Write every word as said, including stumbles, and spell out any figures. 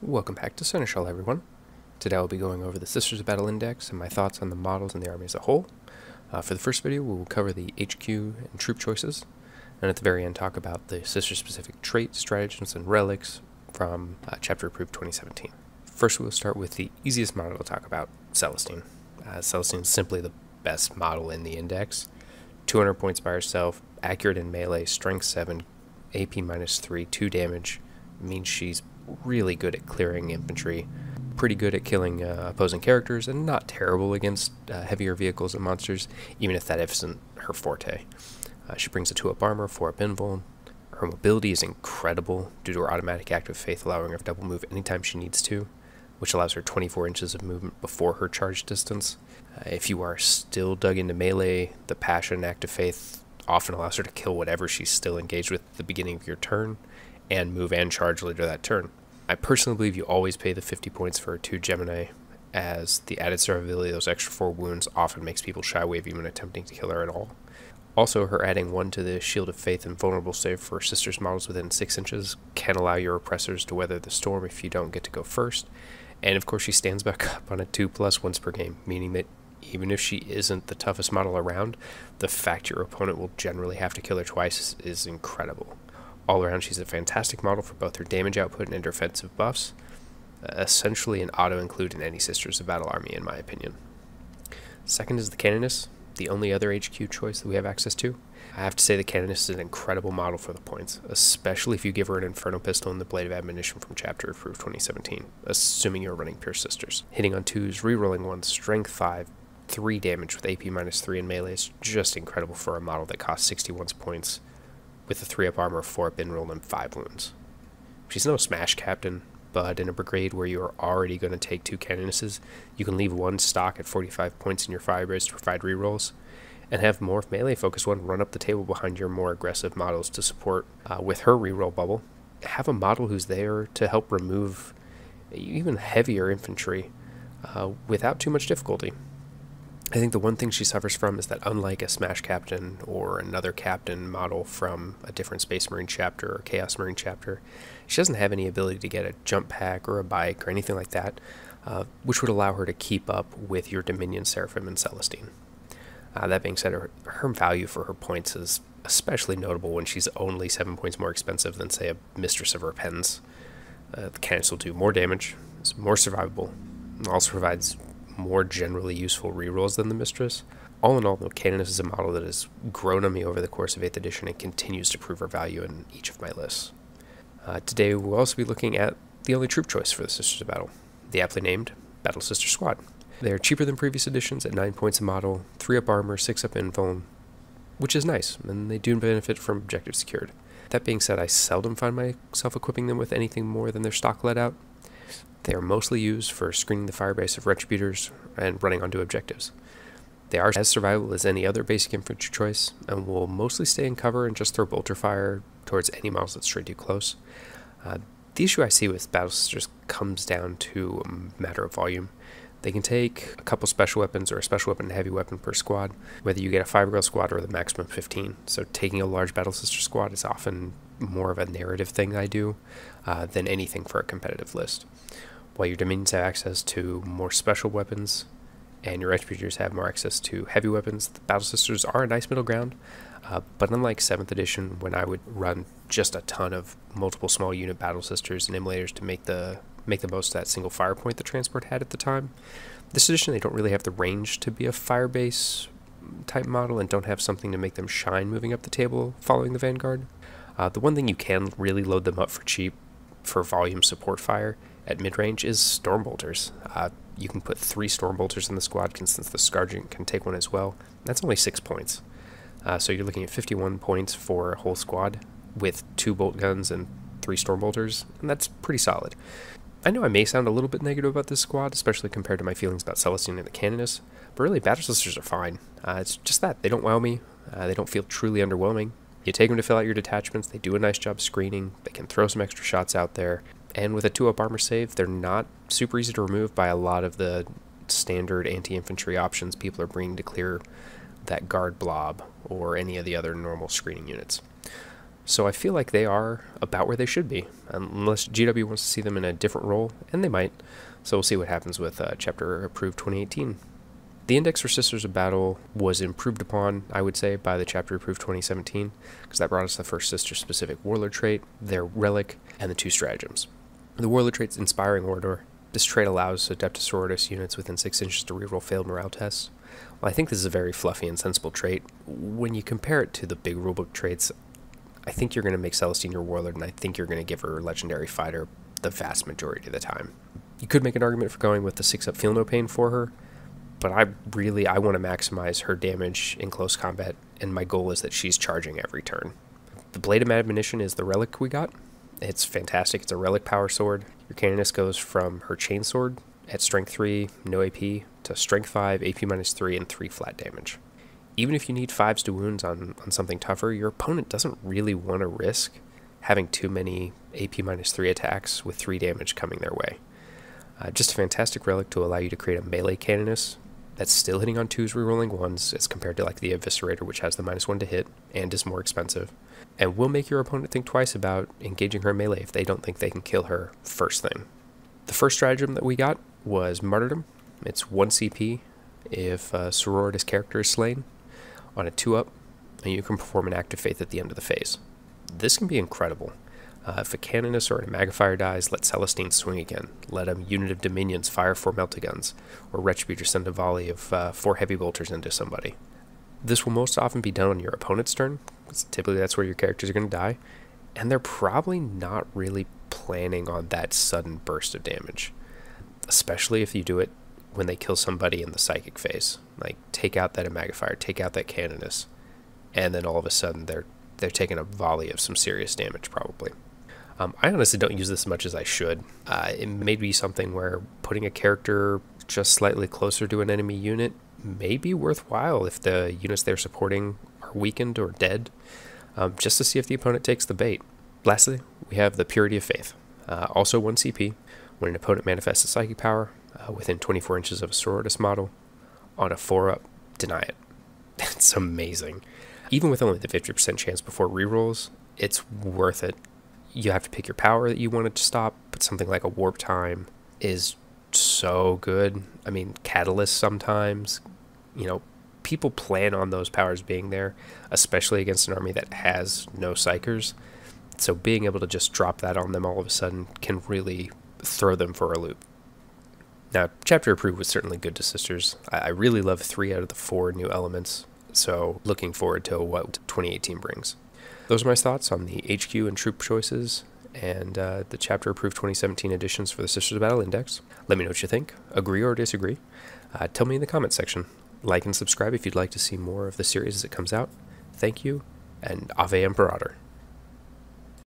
Welcome back to Seneschal, everyone. Today I'll be going over the Sisters of Battle Index and my thoughts on the models and the army as a whole. Uh, for the first video, we will cover the H Q and troop choices, and at the very end talk about the sister-specific traits, stratagems, and relics from uh, Chapter Approved twenty seventeen. First, we'll start with the easiest model to talk about, Celestine. Uh, Celestine is simply the best model in the index. two hundred points by herself, accurate in melee, strength seven, A P minus three, two damage, means she's really good at clearing infantry, pretty good at killing uh, opposing characters, and not terrible against uh, heavier vehicles and monsters, even if that isn't her forte. Uh, she brings a two up armor, four up invuln. Her mobility is incredible due to her automatic active faith, allowing her to double move anytime she needs to, which allows her twenty-four inches of movement before her charge distance. Uh, if you are still dug into melee, the passion active faith often allows her to kill whatever she's still engaged with at the beginning of your turn, and move and charge later that turn. I personally believe you always pay the fifty points for two Gemini, as the added survivability of those extra four wounds often makes people shy away even attempting to kill her at all. Also, her adding one to the Shield of Faith and Vulnerable Save for Sisters models within six inches can allow your oppressors to weather the storm if you don't get to go first, and of course she stands back up on a two plus once per game, meaning that even if she isn't the toughest model around, the fact your opponent will generally have to kill her twice is incredible. All around, she's a fantastic model for both her damage output and her offensive buffs, essentially an auto-include in any Sisters of Battle army, in my opinion. Second is the Canoness, the only other H Q choice that we have access to. I have to say the Canoness is an incredible model for the points, especially if you give her an Inferno Pistol and the Blade of Admonition from Chapter Approved twenty seventeen, assuming you're running Pierce Sisters. Hitting on twos, rerolling ones, strength five, three damage with A P minus three and melee is just incredible for a model that costs sixty-one points, with a three up armor, four up enroll, and five wounds. She's no smash captain, but in a brigade where you are already going to take two canonesses, you can leave one stock at forty-five points in your firebase to provide rerolls, and have more melee-focused one run up the table behind your more aggressive models to support uh, with her reroll bubble. Have a model who's there to help remove even heavier infantry uh, without too much difficulty. I think the one thing she suffers from is that, unlike a Smash Captain or another Captain model from a different Space Marine chapter or Chaos Marine chapter, she doesn't have any ability to get a jump pack or a bike or anything like that, uh, which would allow her to keep up with your Dominion, Seraphim, and Celestine. Uh, that being said, her, her value for her points is especially notable when she's only seven points more expensive than, say, a Mistress of Repentance. Uh, the canister will do more damage, is more survivable, and also provides more generally useful rerolls than the Mistress. All in all, though, Canoness is a model that has grown on me over the course of eighth edition and continues to prove her value in each of my lists. Uh, today we'll also be looking at the only troop choice for the Sisters of Battle, the aptly named Battle Sister Squad. They are cheaper than previous editions at nine points a model, three up armor, six up invuln, which is nice, and they do benefit from Objective Secured. That being said, I seldom find myself equipping them with anything more than their stock let out. They are mostly used for screening the firebase of Retributors and running onto objectives. They are as survivable as any other basic infantry choice, and will mostly stay in cover and just throw bolter fire towards any models that stray too close. Uh, the issue I see with Battle Sisters comes down to a matter of volume. They can take a couple special weapons or a special weapon and heavy weapon per squad, whether you get a five-girl squad or the maximum fifteen, so taking a large Battle Sister squad is often more of a narrative thing I do uh, than anything for a competitive list. While your Dominions have access to more special weapons and your Retributors have more access to heavy weapons, the Battle Sisters are a nice middle ground, uh, but unlike seventh edition, when I would run just a ton of multiple small unit Battle Sisters and Immolators to make the make the most of that single fire point the transport had at the time, this edition they don't really have the range to be a firebase type model and don't have something to make them shine moving up the table following the vanguard. Uh, the one thing you can really load them up for cheap for volume support fire at mid-range is Stormbolters. Uh, you can put three Stormbolters in the squad, since the Scourging can take one as well. That's only six points. Uh, so you're looking at fifty-one points for a whole squad with two bolt guns and three Stormbolters, and that's pretty solid. I know I may sound a little bit negative about this squad, especially compared to my feelings about Celestine and the Canoness, but really Battle Sisters are fine. Uh, it's just that they don't wow me, uh, they don't feel truly underwhelming. You take them to fill out your detachments, they do a nice job screening, they can throw some extra shots out there, and with a two up armor save, they're not super easy to remove by a lot of the standard anti-infantry options people are bringing to clear that guard blob or any of the other normal screening units. So I feel like they are about where they should be, unless G W wants to see them in a different role, and they might. So we'll see what happens with uh, Chapter Approved twenty eighteen. The index for Sisters of Battle was improved upon, I would say, by the Chapter Approved twenty seventeen, because that brought us the first sister-specific Warlord trait, their Relic, and the two stratagems. The Warlord trait's Inspiring Orator. This trait allows Adeptus Sororitas units within six inches to reroll failed morale tests. Well, I think this is a very fluffy and sensible trait. When you compare it to the big rulebook traits, I think you're going to make Celestine your Warlord, and I think you're going to give her Legendary Fighter the vast majority of the time. You could make an argument for going with the six up Feel-No-Pain for her, but I really, I want to maximize her damage in close combat, and my goal is that she's charging every turn. The Blade of Mad Admonition is the relic we got. It's fantastic. It's a relic power sword. Your Canoness goes from her chain sword at strength three, no A P, to strength five, A P minus three, and three flat damage. Even if you need fives to wounds on, on something tougher, your opponent doesn't really want to risk having too many A P minus three attacks with three damage coming their way. Uh, just a fantastic relic to allow you to create a melee Canoness that's still hitting on twos, rerolling ones, as compared to like the Eviscerator, which has the minus one to hit and is more expensive, and will make your opponent think twice about engaging her in melee if they don't think they can kill her first thing. The first stratagem that we got was Martyrdom. It's one C P if uh, Sororitas character is slain. On a two up, and you can perform an act of faith at the end of the phase. This can be incredible. Uh, if a Canoness or an Imagifier dies, let Celestine swing again. Let a unit of Dominions fire four meltaguns, or Retributor send a volley of uh, four heavy bolters into somebody. This will most often be done on your opponent's turn, because typically that's where your characters are going to die, and they're probably not really planning on that sudden burst of damage, especially if you do it when they kill somebody in the psychic phase. Like, take out that Imagifier, take out that Canoness, and then all of a sudden they're they're taking a volley of some serious damage, probably. Um, I honestly don't use this as much as I should. Uh, it may be something where putting a character just slightly closer to an enemy unit may be worthwhile if the units they're supporting are weakened or dead, um, just to see if the opponent takes the bait. Lastly, we have the Purity of Faith. Uh, also one C P, when an opponent manifests a psychic power, Uh, within twenty-four inches of a Sororitas model, on a four up, deny it. That's amazing. Even with only the fifty percent chance before rerolls, it's worth it. You have to pick your power that you wanted to stop, but something like a Warp Time is so good. I mean, Catalyst sometimes, you know, people plan on those powers being there, especially against an army that has no psychers. So being able to just drop that on them all of a sudden can really throw them for a loop. Now, Chapter Approved was certainly good to Sisters. I really love three out of the four new elements, so looking forward to what twenty eighteen brings. Those are my thoughts on the H Q and troop choices, and uh, the Chapter Approved twenty seventeen editions for the Sisters of Battle Index. Let me know what you think, agree or disagree. Uh, tell me in the comment section. Like and subscribe if you'd like to see more of the series as it comes out. Thank you, and Ave Imperator.